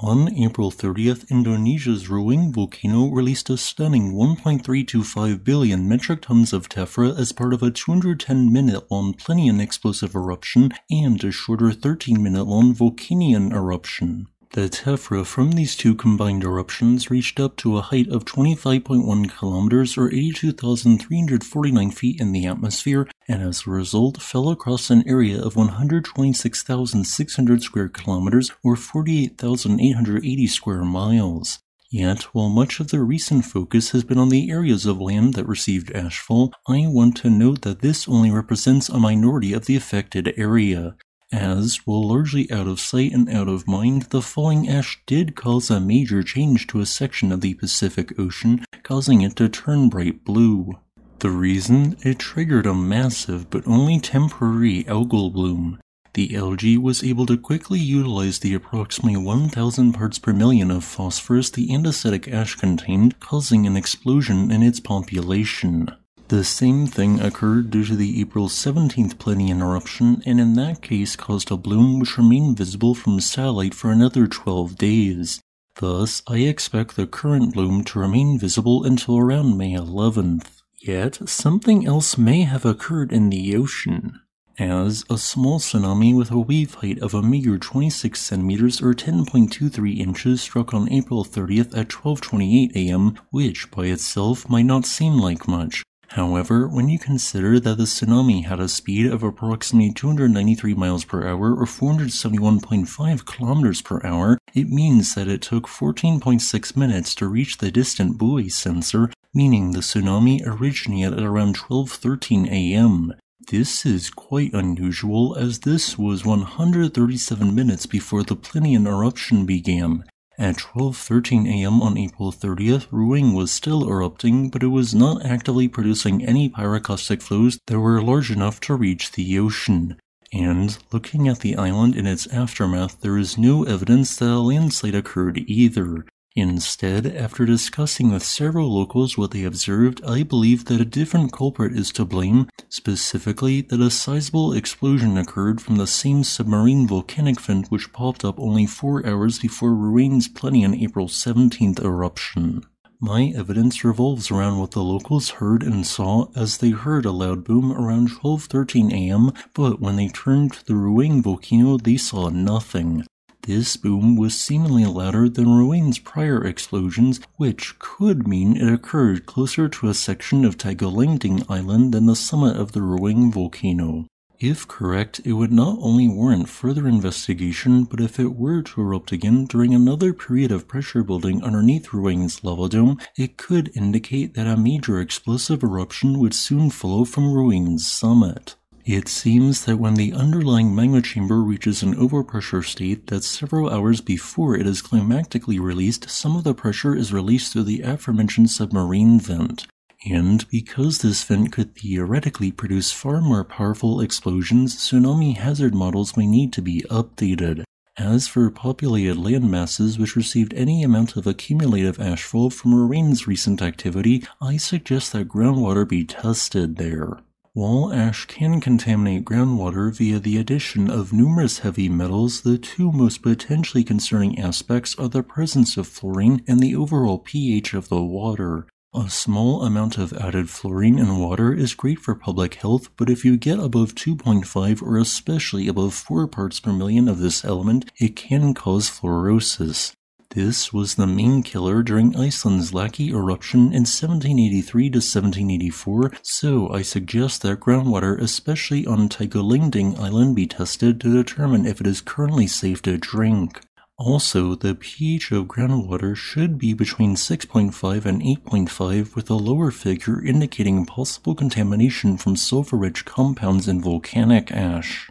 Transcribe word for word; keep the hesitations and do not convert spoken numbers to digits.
On April thirtieth, Indonesia's Ruang volcano released a stunning one point three two five billion metric tons of tephra as part of a two hundred ten minute long Plinian explosive eruption and a shorter thirteen minute long Vulcanian eruption. The tephra from these two combined eruptions reached up to a height of twenty-five point one kilometers or eighty-two thousand three hundred forty-nine feet in the atmosphere, and as a result fell across an area of one hundred twenty-six thousand six hundred square kilometers or forty-eight thousand eight hundred eighty square miles. Yet, while much of the recent focus has been on the areas of land that received ashfall, I want to note that this only represents a minority of the affected area. As, while largely out of sight and out of mind, the falling ash did cause a major change to a section of the Pacific Ocean, causing it to turn bright blue. The reason? It triggered a massive but only temporary algal bloom. The algae was able to quickly utilize the approximately one thousand parts per million of phosphorus the andesitic ash contained, causing an explosion in its population. The same thing occurred due to the April seventeenth Plinian eruption, and in that case caused a bloom which remained visible from satellite for another twelve days. Thus, I expect the current bloom to remain visible until around May eleventh. Yet, something else may have occurred in the ocean, as a small tsunami with a wave height of a meager twenty-six centimeters or ten point two three inches struck on April thirtieth at twelve twenty-eight a m, which by itself might not seem like much. However, when you consider that the tsunami had a speed of approximately two hundred ninety-three miles per hour or four hundred seventy-one point five kilometers per hour, it means that it took fourteen point six minutes to reach the distant buoy sensor, meaning the tsunami originated at around twelve thirteen a m This is quite unusual, as this was one hundred thirty-seven minutes before the Plinian eruption began. At twelve thirteen a m on April thirtieth, Ruang was still erupting, but it was not actively producing any pyroclastic flows that were large enough to reach the ocean. And, looking at the island in its aftermath, there is no evidence that a landslide occurred either. Instead, after discussing with several locals what they observed, I believe that a different culprit is to blame, specifically that a sizable explosion occurred from the same submarine volcanic vent which popped up only four hours before Ruang's Plinian April seventeenth eruption. My evidence revolves around what the locals heard and saw, as they heard a loud boom around twelve thirteen a m, but when they turned to the Ruang volcano they saw nothing. This boom was seemingly louder than Ruang's prior explosions, which could mean it occurred closer to a section of Tagulandang Island than the summit of the Ruang volcano. If correct, it would not only warrant further investigation, but if it were to erupt again during another period of pressure building underneath Ruang's lava dome, it could indicate that a major explosive eruption would soon follow from Ruang's summit. It seems that when the underlying magma chamber reaches an overpressure state, that several hours before it is climactically released, some of the pressure is released through the aforementioned submarine vent. And because this vent could theoretically produce far more powerful explosions, tsunami hazard models may need to be updated. As for populated land masses which received any amount of accumulative ashfall from Ruang's recent activity, I suggest that groundwater be tested there. While ash can contaminate groundwater via the addition of numerous heavy metals, the two most potentially concerning aspects are the presence of fluorine and the overall pH of the water. A small amount of added fluorine in water is great for public health, but if you get above two point five or especially above four parts per million of this element, it can cause fluorosis. This was the main killer during Iceland's Laki eruption in seventeen eighty-three to seventeen eighty-four, so I suggest that groundwater, especially on Tagulandang Island, be tested to determine if it is currently safe to drink. Also, the pH of groundwater should be between six point five and eight point five, with a lower figure indicating possible contamination from sulfur-rich compounds in volcanic ash.